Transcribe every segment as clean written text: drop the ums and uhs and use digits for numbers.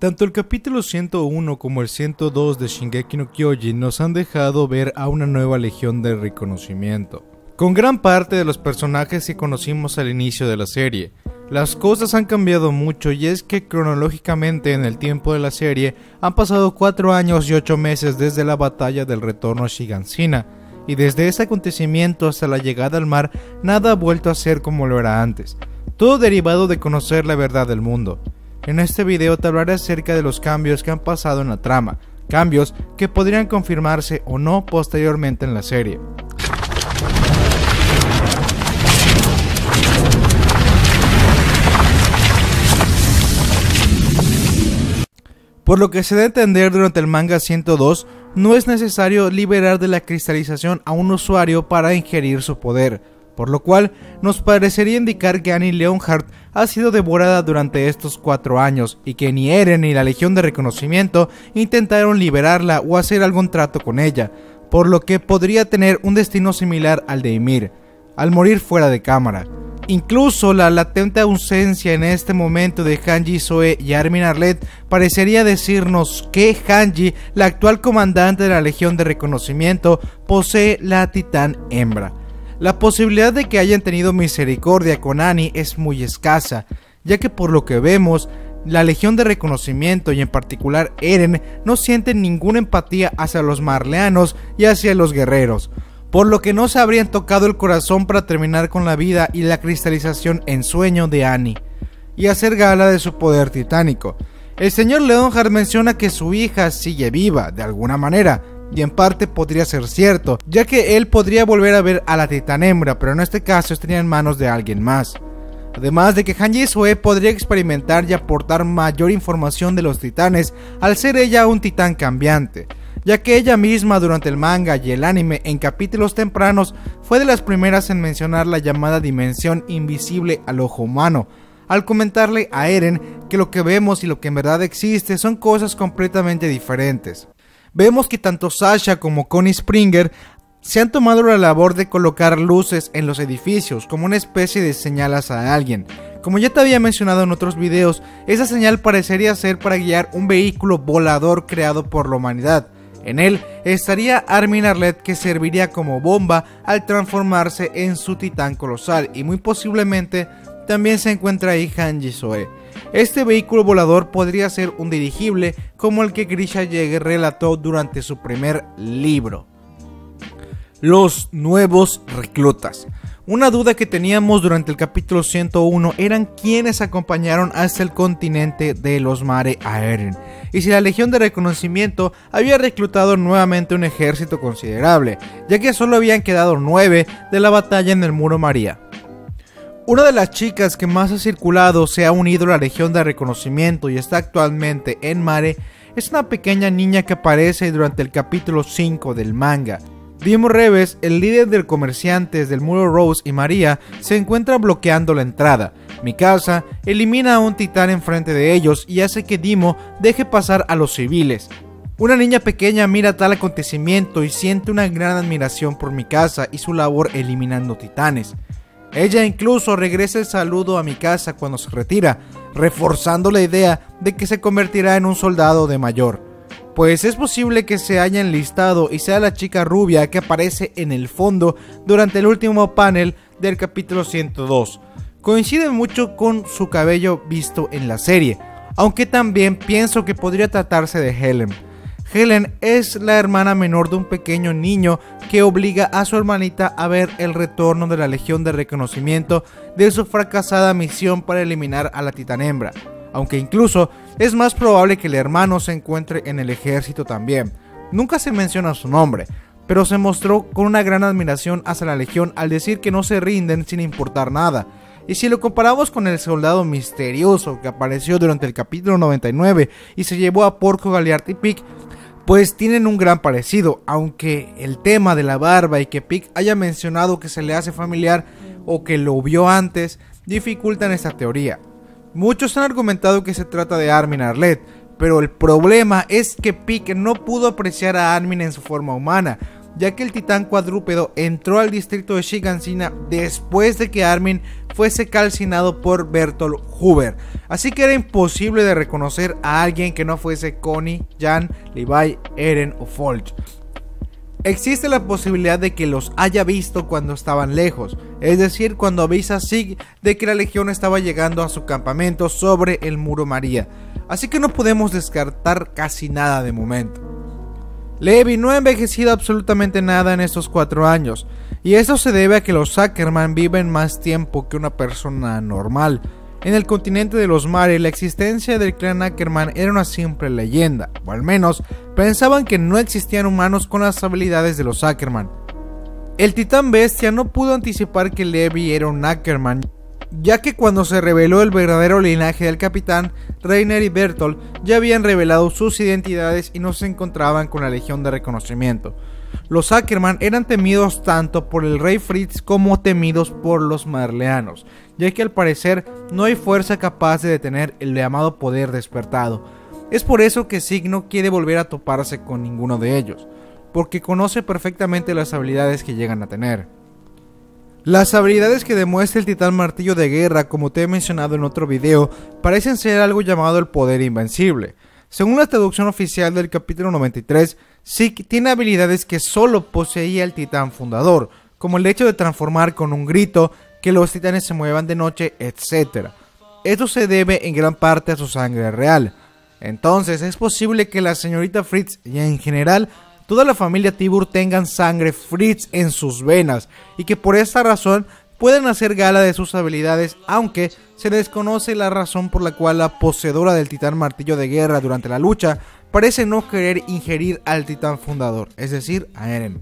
Tanto el capítulo 101 como el 102 de Shingeki no Kyojin nos han dejado ver a una nueva legión de reconocimiento. Con gran parte de los personajes que conocimos al inicio de la serie, las cosas han cambiado mucho, y es que cronológicamente en el tiempo de la serie han pasado 4 años y 8 meses desde la batalla del retorno a Shigansina, y desde ese acontecimiento hasta la llegada al mar nada ha vuelto a ser como lo era antes, todo derivado de conocer la verdad del mundo. En este video te hablaré acerca de los cambios que han pasado en la trama, cambios que podrían confirmarse o no posteriormente en la serie. Por lo que se debe entender durante el manga 102, no es necesario liberar de la cristalización a un usuario para ingerir su poder, por lo cual nos parecería indicar que Annie Leonhardt ha sido devorada durante estos 4 años y que ni Eren ni la Legión de Reconocimiento intentaron liberarla o hacer algún trato con ella, por lo que podría tener un destino similar al de Ymir, al morir fuera de cámara. Incluso la latente ausencia en este momento de Hange Zoë y Armin Arlert parecería decirnos que Hange, la actual comandante de la Legión de Reconocimiento, posee la titán hembra. La posibilidad de que hayan tenido misericordia con Annie es muy escasa, ya que por lo que vemos, la Legión de Reconocimiento y en particular Eren no sienten ninguna empatía hacia los marleanos y hacia los guerreros, por lo que no se habrían tocado el corazón para terminar con la vida y la cristalización en sueño de Annie, y hacer gala de su poder titánico. El señor Leonhardt menciona que su hija sigue viva de alguna manera, y en parte podría ser cierto, ya que él podría volver a ver a la titán hembra, pero en este caso estaría en manos de alguien más. Además de que Hange Zoë podría experimentar y aportar mayor información de los titanes al ser ella un titán cambiante, ya que ella misma durante el manga y el anime en capítulos tempranos fue de las primeras en mencionar la llamada dimensión invisible al ojo humano, al comentarle a Eren que lo que vemos y lo que en verdad existe son cosas completamente diferentes. Vemos que tanto Sasha como Connie Springer se han tomado la labor de colocar luces en los edificios como una especie de señalas a alguien. Como ya te había mencionado en otros videos, esa señal parecería ser para guiar un vehículo volador creado por la humanidad. En él estaría Armin Arlert, que serviría como bomba al transformarse en su titán colosal, y muy posiblemente también se encuentra ahí Hange Zoë. Este vehículo volador podría ser un dirigible como el que Grisha Yeager relató durante su primer libro. Los nuevos reclutas. Una duda que teníamos durante el capítulo 101 eran quienes acompañaron hasta el continente de los mares a Eren, y si la Legión de Reconocimiento había reclutado nuevamente un ejército considerable, ya que solo habían quedado 9 de la batalla en el Muro María. Una de las chicas que más ha circulado se ha unido a la Legión de Reconocimiento y está actualmente en Mare es una pequeña niña que aparece durante el capítulo 5 del manga. Dimo Reves, el líder de comerciantes del Muro Rose y María, se encuentra bloqueando la entrada. Mikasa elimina a un titán enfrente de ellos y hace que Dimo deje pasar a los civiles. Una niña pequeña mira tal acontecimiento y siente una gran admiración por Mikasa y su labor eliminando titanes. Ella incluso regresa el saludo a Mikasa cuando se retira, reforzando la idea de que se convertirá en un soldado de mayor, pues es posible que se haya enlistado y sea la chica rubia que aparece en el fondo durante el último panel del capítulo 102. Coincide mucho con su cabello visto en la serie, aunque también pienso que podría tratarse de Helen. Helen es la hermana menor de un pequeño niño que obliga a su hermanita a ver el retorno de la Legión de Reconocimiento de su fracasada misión para eliminar a la titán hembra, aunque incluso es más probable que el hermano se encuentre en el ejército también. Nunca se menciona su nombre, pero se mostró con una gran admiración hacia la Legión al decir que no se rinden sin importar nada. Y si lo comparamos con el soldado misterioso que apareció durante el capítulo 99 y se llevó a Porco Galliard y Pic, pues tienen un gran parecido, aunque el tema de la barba y que Pic haya mencionado que se le hace familiar o que lo vio antes, dificultan esta teoría. Muchos han argumentado que se trata de Armin Arlert, pero el problema es que Pic no pudo apreciar a Armin en su forma humana, ya que el titán cuadrúpedo entró al distrito de Shigansina después de que Armin fuese calcinado por Bertolt Hoover, así que era imposible de reconocer a alguien que no fuese Connie, Jan, Levi, Eren o Fulge. Existe la posibilidad de que los haya visto cuando estaban lejos, es decir, cuando avisa a Sig de que la legión estaba llegando a su campamento sobre el muro María, así que no podemos descartar casi nada de momento. Levi no ha envejecido absolutamente nada en estos 4 años, y eso se debe a que los Ackerman viven más tiempo que una persona normal. En el continente de los mares, la existencia del clan Ackerman era una simple leyenda, o al menos pensaban que no existían humanos con las habilidades de los Ackerman. El titán bestia no pudo anticipar que Levi era un Ackerman, ya que cuando se reveló el verdadero linaje del capitán, Reiner y Bertolt ya habían revelado sus identidades y no se encontraban con la legión de reconocimiento. Los Ackerman eran temidos tanto por el rey Fritz como temidos por los marleanos, ya que al parecer no hay fuerza capaz de detener el llamado poder despertado. Es por eso que Sig no quiere volver a toparse con ninguno de ellos, porque conoce perfectamente las habilidades que llegan a tener. Las habilidades que demuestra el titán martillo de guerra, como te he mencionado en otro video, parecen ser algo llamado el poder invencible. Según la traducción oficial del capítulo 93, Sig tiene habilidades que solo poseía el titán fundador, como el hecho de transformar con un grito, que los titanes se muevan de noche, etc. Esto se debe en gran parte a su sangre real. Entonces es posible que la señorita Fritz y en general toda la familia Tibur tengan sangre Fritz en sus venas y que por esta razón puedan hacer gala de sus habilidades, aunque se desconoce la razón por la cual la poseedora del titán martillo de guerra durante la lucha parece no querer ingerir al titán fundador, es decir, a Eren.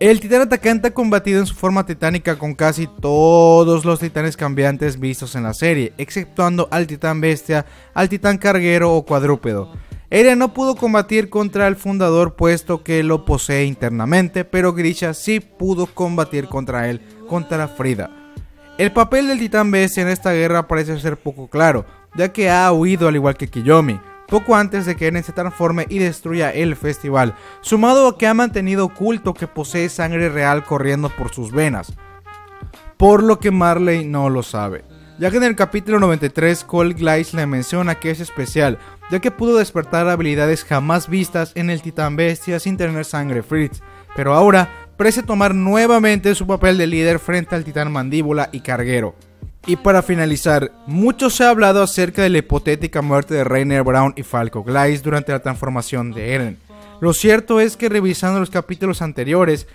El titán atacante ha combatido en su forma titánica con casi todos los titanes cambiantes vistos en la serie, exceptuando al titán bestia, al titán carguero o cuadrúpedo. Eren no pudo combatir contra el fundador puesto que lo posee internamente, pero Grisha sí pudo combatir contra él, contra Frieda. El papel del titán bestia en esta guerra parece ser poco claro, ya que ha huido al igual que Kiyomi, poco antes de que Eren se transforme y destruya el festival, sumado a que ha mantenido oculto que posee sangre real corriendo por sus venas, por lo que Marley no lo sabe, ya que en el capítulo 93 Colt Grice le menciona que es especial, ya que pudo despertar habilidades jamás vistas en el titán bestia sin tener sangre Fritz, pero ahora parece tomar nuevamente su papel de líder frente al titán mandíbula y carguero. Y para finalizar, mucho se ha hablado acerca de la hipotética muerte de Reiner Braun y Falco Grice durante la transformación de Eren. Lo cierto es que revisando los capítulos anteriores,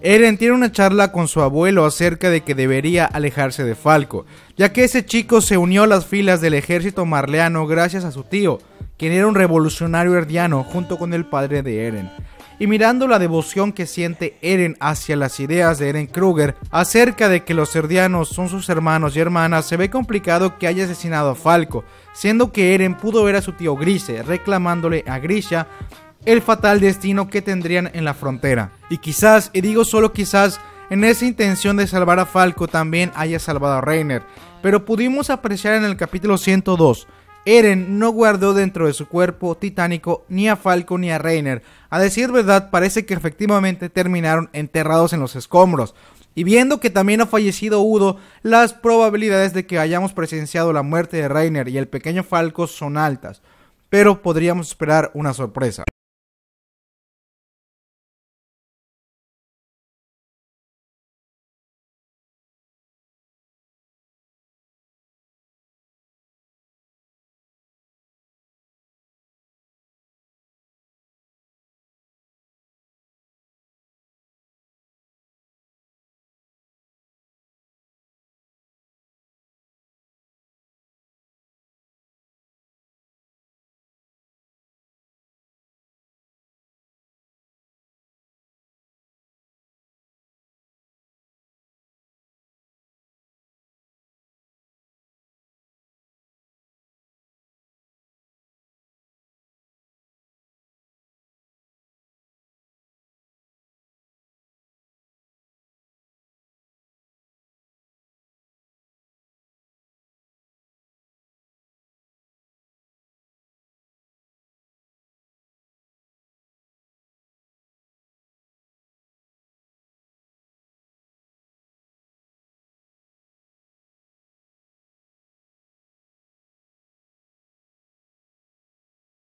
Eren tiene una charla con su abuelo acerca de que debería alejarse de Falco, ya que ese chico se unió a las filas del ejército marleano gracias a su tío, quien era un revolucionario herdiano junto con el padre de Eren. Y mirando la devoción que siente Eren hacia las ideas de Eren Kruger acerca de que los herdianos son sus hermanos y hermanas, se ve complicado que haya asesinado a Falco, siendo que Eren pudo ver a su tío Grise reclamándole a Grisha el fatal destino que tendrían en la frontera. Y quizás, y digo solo quizás, en esa intención de salvar a Falco también haya salvado a Reiner, pero pudimos apreciar en el capítulo 102, Eren no guardó dentro de su cuerpo titánico ni a Falco ni a Reiner. A decir verdad, parece que efectivamente terminaron enterrados en los escombros. Y viendo que también ha fallecido Udo, las probabilidades de que hayamos presenciado la muerte de Reiner y el pequeño Falco son altas, pero podríamos esperar una sorpresa.